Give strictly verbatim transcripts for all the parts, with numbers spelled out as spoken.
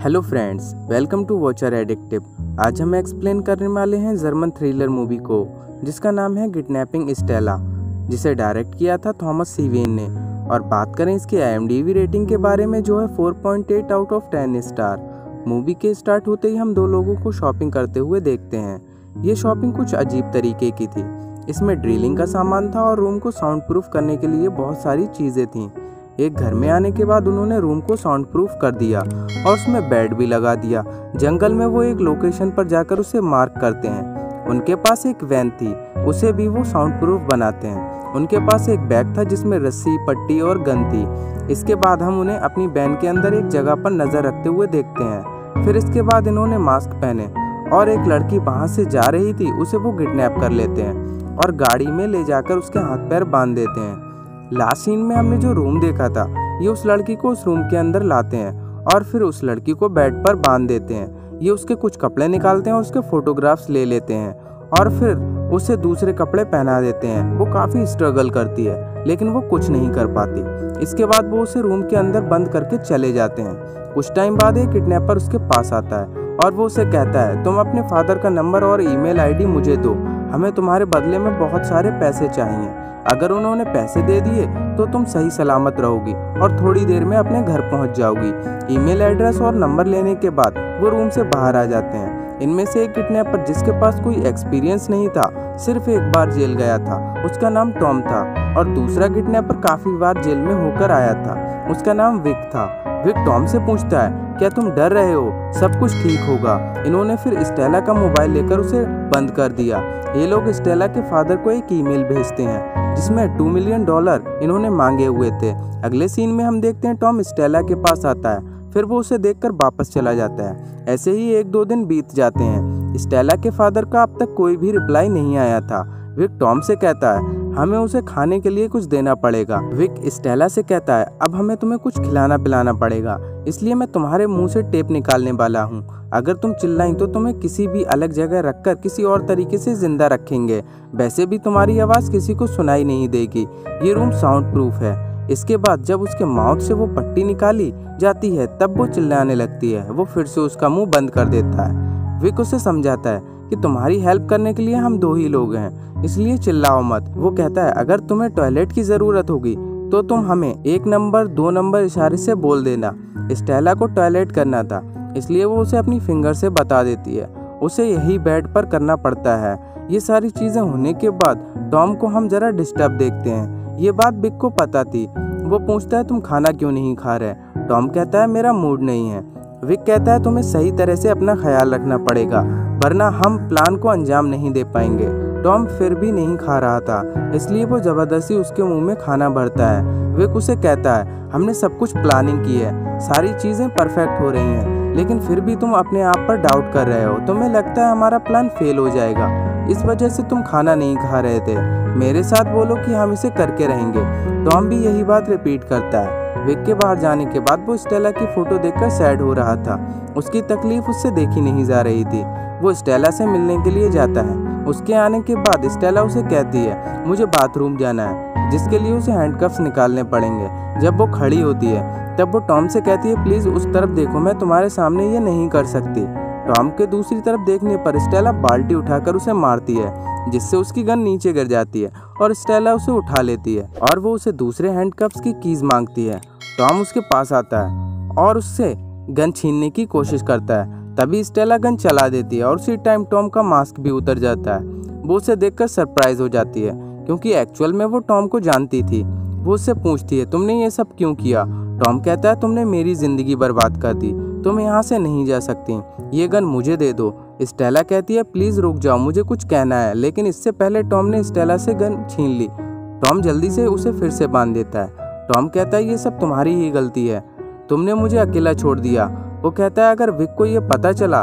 Hello friends, welcome to Watcher Addictive. आज हम explain करने वाले हैं जर्मन थ्रिलर मूवी को जिसका नाम है किडनैपिंग स्टेला, जिसे डायरेक्ट किया था थॉमस सीवेन ने। और बात करें इसकी I M D B rating के बारे में जो है four point eight out of ten star. Movie के स्टार्ट होते ही हम दो लोगों को शॉपिंग करते हुए देखते हैं। ये शॉपिंग कुछ अजीब तरीके की थी। इसमें ड्रिलिंग का सामान था और रूम को साउंड प्रूफ करने के लिए बहुत सारी चीज़ें थीं। एक घर में आने के बाद उन्होंने रूम को साउंड प्रूफ कर दिया और उसमें बेड भी लगा दिया। जंगल में वो एक लोकेशन पर जाकर उसे मार्क करते हैं। उनके पास एक वैन थी, उसे भी वो साउंड प्रूफ बनाते हैं। उनके पास एक बैग था जिसमें रस्सी, पट्टी और गन थी। इसके बाद हम उन्हें अपनी वैन के अंदर एक जगह पर नज़र रखते हुए देखते हैं। फिर इसके बाद इन्होंने मास्क पहने और एक लड़की वहाँ से जा रही थी, उसे वो किडनैप कर लेते हैं और गाड़ी में ले जाकर उसके हाथ पैर बांध देते हैं। लास्ट सीन में हमने जो रूम देखा था, ये उस लड़की को उस रूम के अंदर लाते हैं और फिर उस लड़की को बेड पर बांध देते हैं। ये उसके कुछ कपड़े निकालते हैं और उसके फोटोग्राफ्स ले लेते हैं और फिर उसे दूसरे कपड़े पहना देते हैं। वो काफ़ी स्ट्रगल करती है लेकिन वो कुछ नहीं कर पाती। इसके बाद वो उसे रूम के अंदर बंद करके चले जाते हैं। कुछ टाइम बाद एक किडनैपर उसके पास आता है और वो उसे कहता है, तुम अपने फादर का नंबर और ईमेल आईडी मुझे दो, हमें तुम्हारे बदले में बहुत सारे पैसे चाहिए। अगर उन्होंने पैसे दे दिए तो तुम सही सलामत रहोगी और थोड़ी देर में अपने घर पहुंच जाओगी। ईमेल एड्रेस और नंबर लेने के बाद वो रूम से बाहर आ जाते हैं। इनमें से एक किडनैपर जिसके पास कोई एक्सपीरियंस नहीं था, सिर्फ एक बार जेल गया था, उसका नाम टॉम था। और दूसरा किडनैपर काफ़ी बार जेल में होकर आया था, उसका नाम विक था। विक टॉम से पूछता है, क्या तुम डर रहे हो? सब कुछ ठीक होगा। इन्होंने फिर स्टेला का मोबाइल लेकर उसे बंद कर दिया। ये लोग स्टेला के फादर को एक ईमेल भेजते हैं जिसमें टू मिलियन डॉलर इन्होंने मांगे हुए थे। अगले सीन में हम देखते हैं टॉम स्टेला के पास आता है, फिर वो उसे देखकर वापस चला जाता है। ऐसे ही एक दो दिन बीत जाते हैं। स्टेला के फादर का अब तक कोई भी रिप्लाई नहीं आया था। विक टॉम से कहता है, हमें उसे खाने के लिए कुछ देना पड़ेगा। विक स्टेला से कहता है, अब हमें तुम्हें कुछ खिलाना पिलाना पड़ेगा, इसलिए मैं तुम्हारे मुंह से टेप निकालने वाला हूं। अगर तुम चिल्लाई तो तुम्हें किसी भी अलग जगह रखकर किसी और तरीके से जिंदा रखेंगे, वैसे भी तुम्हारी आवाज़ किसी को सुनाई नहीं देगी। ये रूम साउंड प्रूफ है। इसके बाद जब उसके माउथ से वो पट्टी निकाली जाती है तब वो चिल्लाने लगती है। वो फिर से उसका मुँह बंद कर देता है। विक उसे समझाता है कि तुम्हारी हेल्प करने के लिए हम दो ही लोग हैं, इसलिए चिल्लाओ मत। वो कहता है, अगर तुम्हें टॉयलेट की ज़रूरत होगी तो तुम हमें एक नंबर दो नंबर इशारे से बोल देना। स्टेला को टॉयलेट करना था, इसलिए वो उसे अपनी फिंगर से बता देती है। उसे यही बेड पर करना पड़ता है। ये सारी चीज़ें होने के बाद टॉम को हम ज़रा डिस्टर्ब देखते हैं। ये बात बिक को पता थी। वो पूछता है, तुम खाना क्यों नहीं खा रहे? टॉम कहता है, मेरा मूड नहीं है। विक कहता है, तुम्हें सही तरह से अपना ख्याल रखना पड़ेगा वरना हम प्लान को अंजाम नहीं दे पाएंगे। टॉम फिर भी नहीं खा रहा था, इसलिए वो ज़बरदस्ती उसके मुंह में खाना भरता है। विक उसे कहता है, हमने सब कुछ प्लानिंग की है, सारी चीज़ें परफेक्ट हो रही हैं, लेकिन फिर भी तुम अपने आप पर डाउट कर रहे हो। तुम्हें लगता है हमारा प्लान फेल हो जाएगा, इस वजह से तुम खाना नहीं खा रहे थे। मेरे साथ बोलो कि हम इसे करके रहेंगे। टॉम भी यही बात रिपीट करता है। विक के बाहर जाने के बाद वो स्टेला की फ़ोटो देखकर सैड हो रहा था। उसकी तकलीफ उससे देखी नहीं जा रही थी। वो स्टेला से मिलने के लिए जाता है। उसके आने के बाद स्टेला उसे कहती है, मुझे बाथरूम जाना है, जिसके लिए उसे हैंडकफ्स निकालने पड़ेंगे। जब वो खड़ी होती है तब वो टॉम से कहती है, प्लीज़ उस तरफ देखो, मैं तुम्हारे सामने ये नहीं कर सकती। टॉम के दूसरी तरफ देखने पर स्टेला बाल्टी उठाकर उसे मारती है, जिससे उसकी गन नीचे गिर जाती है और स्टेला उसे उठा लेती है और वो उसे दूसरे हैंडकफ्स की कीज़ मांगती है। टॉम उसके पास आता है और उससे गन छीनने की कोशिश करता है। तभी स्टेला गन चला देती है और उसी टाइम टॉम का मास्क भी उतर जाता है। वो उसे देखकर सरप्राइज हो जाती है क्योंकि एक्चुअल में वो टॉम को जानती थी। वो उससे पूछती है, तुमने ये सब क्यों किया? टॉम कहता है, तुमने मेरी ज़िंदगी बर्बाद कर दी, तुम यहाँ से नहीं जा सकती, ये गन मुझे दे दो। स्टेला कहती है, प्लीज़ रुक जाओ, मुझे कुछ कहना है। लेकिन इससे पहले टॉम ने स्टेला से गन छीन ली। टॉम जल्दी से उसे फिर से बांध देता है। टॉम कहता है, ये सब तुम्हारी ही गलती है, तुमने मुझे अकेला छोड़ दिया। वो कहता है, अगर विक को ये पता चला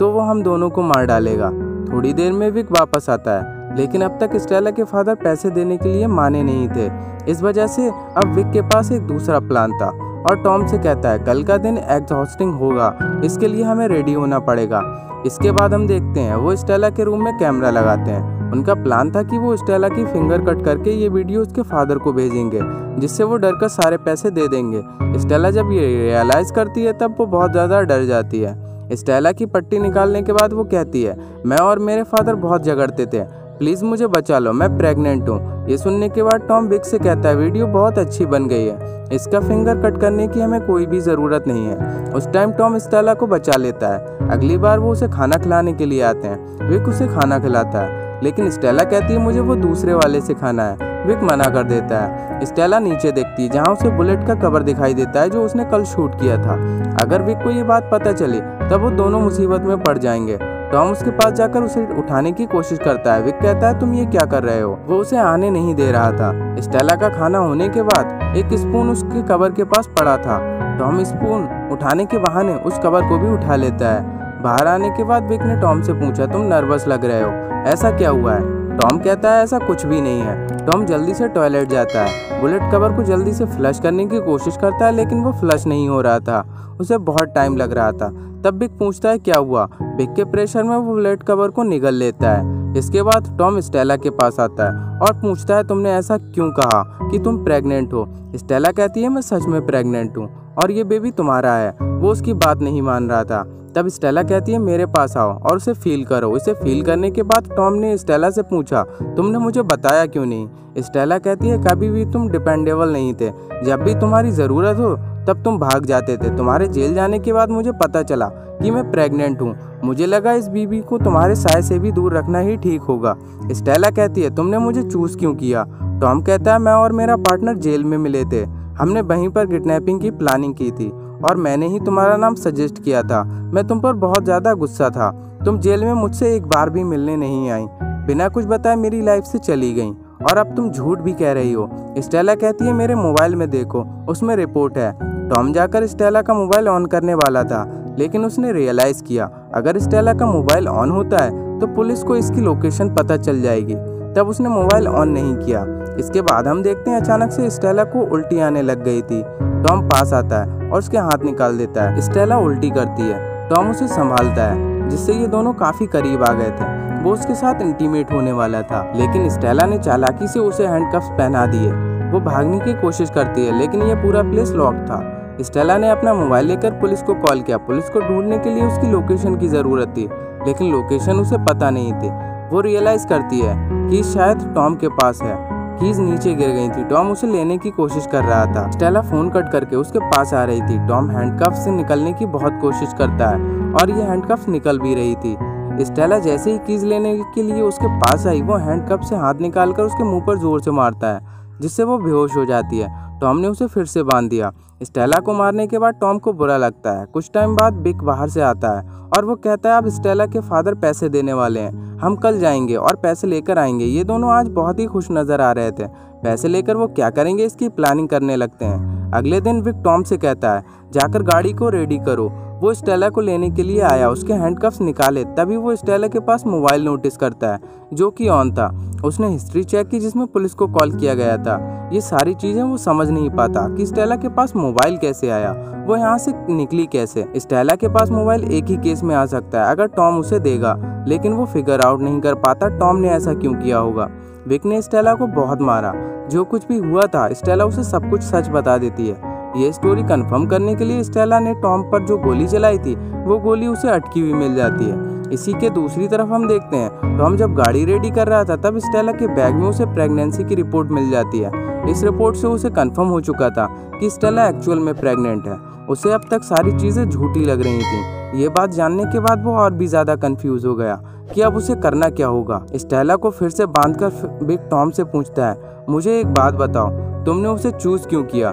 तो वो हम दोनों को मार डालेगा। थोड़ी देर में विक वापस आता है, लेकिन अब तक स्टेला के फादर पैसे देने के लिए माने नहीं थे। इस वजह से अब विक के पास एक दूसरा प्लान था और टॉम से कहता है, कल का दिन एग्जॉस्टिंग होगा, इसके लिए हमें रेडी होना पड़ेगा। इसके बाद हम देखते हैं वो स्टेला के रूम में कैमरा लगाते हैं। उनका प्लान था कि वो स्टेला की फिंगर कट करके ये वीडियो उसके फादर को भेजेंगे, जिससे वो डर कर सारे पैसे दे देंगे। स्टेला जब ये रियलाइज़ करती है तब वो बहुत ज़्यादा डर जाती है। स्टेला की पट्टी निकालने के बाद वो कहती है, मैं और मेरे फादर बहुत झगड़ते थे, प्लीज़ मुझे बचा लो, मैं प्रेग्नेंट हूँ। ये सुनने के बाद टॉम बिग से कहता है, वीडियो बहुत अच्छी बन गई है, इसका फिंगर कट करने की हमें कोई भी ज़रूरत नहीं है। उस टाइम टॉम स्टेला को बचा लेता है। अगली बार वो उसे खाना खिलाने के लिए आते हैं। विक उसे खाना खिलाता है, लेकिन स्टेला कहती है मुझे वो दूसरे वाले से खाना है। विक मना कर देता है। स्टेला नीचे देखती है जहाँ उसे बुलेट का कवर दिखाई देता है जो उसने कल शूट किया था। अगर विक को ये बात पता चली तब वो दोनों मुसीबत में पड़ जाएंगे। टॉम उसके पास जाकर उसे उठाने की कोशिश करता है। विक कहता है तुम ये क्या कर रहे हो, वो उसे आने नहीं दे रहा था। स्टेला का खाना होने के बाद एक स्पून उसके कवर के पास पड़ा था। टॉम स्पून उठाने के बहाने उस कवर को भी उठा लेता है। बाहर आने के बाद विक ने टॉम से पूछा, तुम नर्वस लग रहे हो, ऐसा क्या हुआ है? टॉम कहता है ऐसा कुछ भी नहीं है। टॉम जल्दी से टॉयलेट जाता है, बुलेट कवर को जल्दी से फ्लश करने की कोशिश करता है लेकिन वो फ्लश नहीं हो रहा था, उसे बहुत टाइम लग रहा था। तब बिग पूछता है क्या हुआ। बिग के प्रेशर में वो बुलेट कवर को निगल लेता है। इसके बाद टॉम स्टेला के पास आता है और पूछता है तुमने ऐसा क्यों कहा कि तुम प्रेग्नेंट हो। स्टेला कहती है मैं सच में प्रेग्नेंट हूँ और ये बेबी तुम्हारा है। वो उसकी बात नहीं मान रहा था। तब स्टेला कहती है मेरे पास आओ और उसे फील करो। इसे फील करने के बाद टॉम ने स्टेला से पूछा तुमने मुझे बताया क्यों नहीं। स्टेला कहती है कभी भी तुम डिपेंडेबल नहीं थे, जब भी तुम्हारी ज़रूरत हो तब तुम भाग जाते थे। तुम्हारे जेल जाने के बाद मुझे पता चला कि मैं प्रेग्नेंट हूँ, मुझे लगा इस बीबी को तुम्हारे साय से भी दूर रखना ही ठीक होगा। स्टेला कहती है तुमने मुझे चूज़ क्यों किया। टॉम कहता है मैं और मेरा पार्टनर जेल में मिले थे, हमने वहीं पर किडनैपिंग की प्लानिंग की थी और मैंने ही तुम्हारा नाम सजेस्ट किया था। मैं तुम पर बहुत ज़्यादा गुस्सा था, तुम जेल में मुझसे एक बार भी मिलने नहीं आई, बिना कुछ बताए मेरी लाइफ से चली गई और अब तुम झूठ भी कह रही हो। स्टेला कहती है मेरे मोबाइल में देखो, उसमें रिपोर्ट है। टॉम जाकर स्टेला का मोबाइल ऑन करने वाला था लेकिन उसने रियलाइज़ किया अगर स्टेला का मोबाइल ऑन होता है तो पुलिस को इसकी लोकेशन पता चल जाएगी, तब उसने मोबाइल ऑन नहीं किया। इसके बाद हम देखते हैं अचानक से स्टेला को उल्टी आने लग गई थी। टॉम पास आता है और उसके हाथ निकाल देता है। स्टेला उल्टी करती है, टॉम उसे संभालता है, जिससे ये दोनों काफ़ी करीब आ गए थे। वो उसके साथ इंटीमेट होने वाला था लेकिन स्टेला ने चालाकी से उसे हैंडकफ्स पहना दिए। वो भागने की कोशिश करती है लेकिन यह पूरा प्लेस लॉक था। स्टेला ने अपना मोबाइल लेकर पुलिस को कॉल किया। पुलिस को ढूंढने के लिए उसकी लोकेशन की ज़रूरत थी लेकिन लोकेशन उसे पता नहीं थी। वो रियलाइज़ करती है कि शायद टॉम के पास है। कीज नीचे गिर गई थी। टॉम उसे लेने की कोशिश कर रहा था। स्टेला फ़ोन कट करके उसके पास आ रही थी। टॉम हैंडकफ से निकलने की बहुत कोशिश करता है और ये हैंडकफ निकल भी रही थी। स्टेला जैसे ही कीज लेने के लिए उसके पास आई, वो हैंडकफ से हाथ निकालकर उसके मुंह पर जोर से मारता है जिससे वो बेहोश हो जाती है। टॉम ने उसे फिर से बांध दिया। स्टेला को मारने के बाद टॉम को बुरा लगता है। कुछ टाइम बाद बिग बाहर से आता है और वो कहता है अब स्टेला के फादर पैसे देने वाले हैं, हम कल जाएंगे और पैसे लेकर आएंगे। ये दोनों आज बहुत ही खुश नज़र आ रहे थे। पैसे लेकर वो क्या करेंगे इसकी प्लानिंग करने लगते हैं। अगले दिन विक टॉम से कहता है जाकर गाड़ी को रेडी करो। वो स्टेला को लेने के लिए आया, उसके हैंडकफ्स निकाले, तभी वो स्टेला के पास मोबाइल नोटिस करता है जो कि ऑन था। उसने हिस्ट्री चेक की जिसमें पुलिस को कॉल किया गया था। ये सारी चीज़ें वो समझ नहीं पाता कि स्टेला के पास मोबाइल कैसे आया, वो यहाँ से निकली कैसे। स्टेला के पास मोबाइल एक ही केस में आ सकता है अगर टॉम उसे देगा, लेकिन वो फिगर आउट नहीं कर पाता टॉम ने ऐसा क्यों किया होगा। विक ने स्टेला को बहुत मारा। जो कुछ भी हुआ था स्टेला उसे सब कुछ सच बता देती है। ये स्टोरी कंफर्म करने के लिए स्टेला ने टॉम पर जो गोली चलाई थी वो गोली उसे अटकी हुई मिल जाती है। इसी के दूसरी तरफ हम देखते हैं टॉम जब गाड़ी रेडी कर रहा था तब स्टेला के बैग में उसे प्रेगनेंसी की रिपोर्ट मिल जाती है। इस रिपोर्ट से उसे कंफर्म हो चुका था कि स्टेला एक्चुअल में प्रेग्नेंट है। उसे अब तक सारी चीज़ें झूठी लग रही थी। ये बात जानने के बाद वो और भी ज़्यादा कन्फ्यूज़ हो गया कि अब उसे करना क्या होगा। स्टेला को फिर से बांधकर बिग टॉम से पूछता है मुझे एक बात बताओ, तुमने उसे चूज़ क्यों किया।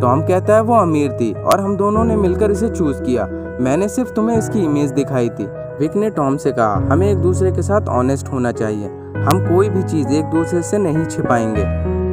टॉम कहता है वो अमीर थी और हम दोनों ने मिलकर इसे चूज़ किया, मैंने सिर्फ तुम्हें इसकी इमेज दिखाई थी। विक ने टॉम से कहा हमें एक दूसरे के साथ ऑनेस्ट होना चाहिए, हम कोई भी चीज़ एक दूसरे से नहीं छिपाएंगे।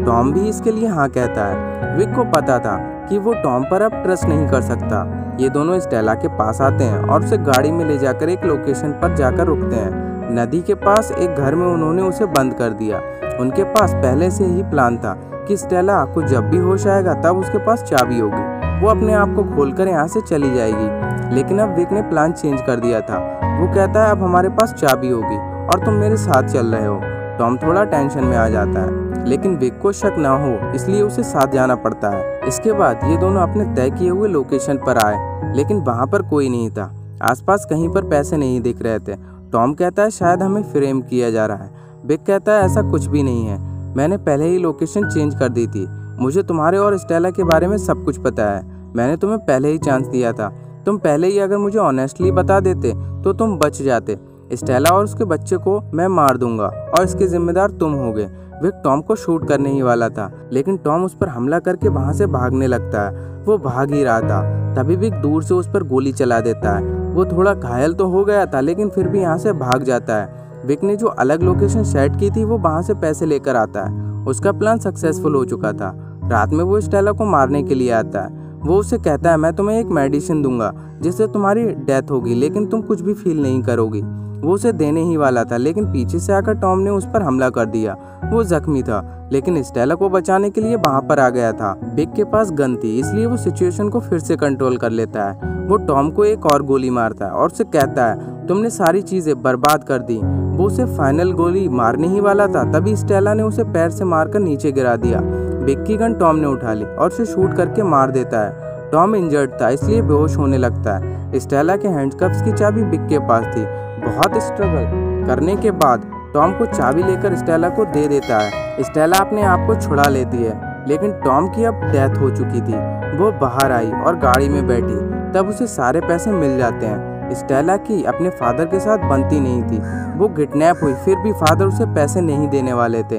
टॉम भी इसके लिए हाँ कहता है। विक को पता था कि वो टॉम पर अब ट्रस्ट नहीं कर सकता। ये दोनों स्टेला के पास आते हैं और उसे गाड़ी में ले जाकर एक लोकेशन पर जाकर रुकते हैं। नदी के पास एक घर में उन्होंने उसे बंद कर दिया। उनके पास पहले से ही प्लान था कि स्टेला को जब भी होश आएगा तब उसके पास चाबी होगी, वो अपने आप को खोलकर यहाँ से चली जाएगी। लेकिन अब विक ने प्लान चेंज कर दिया था। वो कहता है अब हमारे पास चाबी होगी और तुम मेरे साथ चल रहे हो। टॉम थोड़ा टेंशन में आ जाता है, लेकिन विक को शक ना हो इसलिए उसे साथ जाना पड़ता है। इसके बाद ये दोनों अपने तय किए हुए लोकेशन पर आए, लेकिन वहाँ पर कोई नहीं था। आसपास कहीं पर पैसे नहीं दिख रहे थे। टॉम कहता है शायद हमें फ्रेम किया जा रहा है। विक कहता है ऐसा कुछ भी नहीं है, मैंने पहले ही लोकेशन चेंज कर दी थी, मुझे तुम्हारे और स्टेला के बारे में सब कुछ पता है, मैंने तुम्हें पहले ही चांस दिया था, तुम पहले ही अगर मुझे ऑनेस्टली बता देते तो तुम बच जाते। स्टेला और उसके बच्चे को मैं मार दूंगा और इसके जिम्मेदार तुम होगे। विक टॉम को शूट करने ही वाला था, लेकिन टॉम उस पर हमला करके वहाँ से भागने लगता है। वो भाग ही रहा था तभी विक दूर से उस पर गोली चला देता है। वो थोड़ा घायल तो हो गया था, लेकिन फिर भी यहाँ से भाग जाता है। विक ने जो अलग लोकेशन सेट की थी वो वहाँ से पैसे लेकर आता है। उसका प्लान सक्सेसफुल हो चुका था। रात में वो स्टेला को मारने के लिए आता है। वो उसे कहता है मैं तुम्हें एक मेडिसिन दूंगा जिससे तुम्हारी डेथ होगी, लेकिन तुम कुछ भी फील नहीं करोगी। वो उसे देने ही वाला था, लेकिन पीछे से आकर टॉम ने उस पर हमला कर दिया। वो जख्मी था, लेकिन स्टेला को बचाने के लिए वहाँ पर आ गया था। बिग के पास गन थी, इसलिए वो सिचुएशन को फिर से कंट्रोल कर लेता है। वो टॉम को एक और गोली मारता है और उसे कहता है तुमने सारी चीज़ें बर्बाद कर दी। वो उसे फाइनल गोली मारने ही वाला था, तभी स्टेला ने उसे पैर से मारकर नीचे गिरा दिया। बिग की गन टॉम ने उठा ली और उसे शूट करके मार देता है। टॉम इंजर्ड था, इसलिए बेहोश होने लगता है। स्टेला के हैंडकफ्स की चाबी बिग के पास थी। बहुत स्ट्रगल करने के बाद टॉम को चाबी लेकर स्टेला को दे देता है। स्टेला अपने आप को छुड़ा लेती है, लेकिन टॉम की अब डेथ हो चुकी थी। वो बाहर आई और गाड़ी में बैठी, तब उसे सारे पैसे मिल जाते हैं। स्टेला की अपने फादर के साथ बनती नहीं थी। वो किडनैप हुई, फिर भी फादर उसे पैसे नहीं देने वाले थे।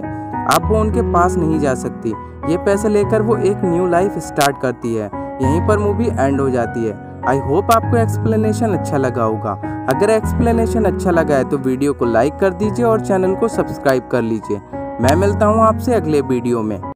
अब वो उनके पास नहीं जा सकती। ये पैसे लेकर वो एक न्यू लाइफ स्टार्ट करती है। यहीं पर मूवी एंड हो जाती है। आई होप आपको एक्सप्लेनेशन अच्छा लगा होगा। अगर एक्सप्लेनेशन अच्छा लगा है तो वीडियो को लाइक कर दीजिए और चैनल को सब्सक्राइब कर लीजिए। मैं मिलता हूँ आपसे अगले वीडियो में।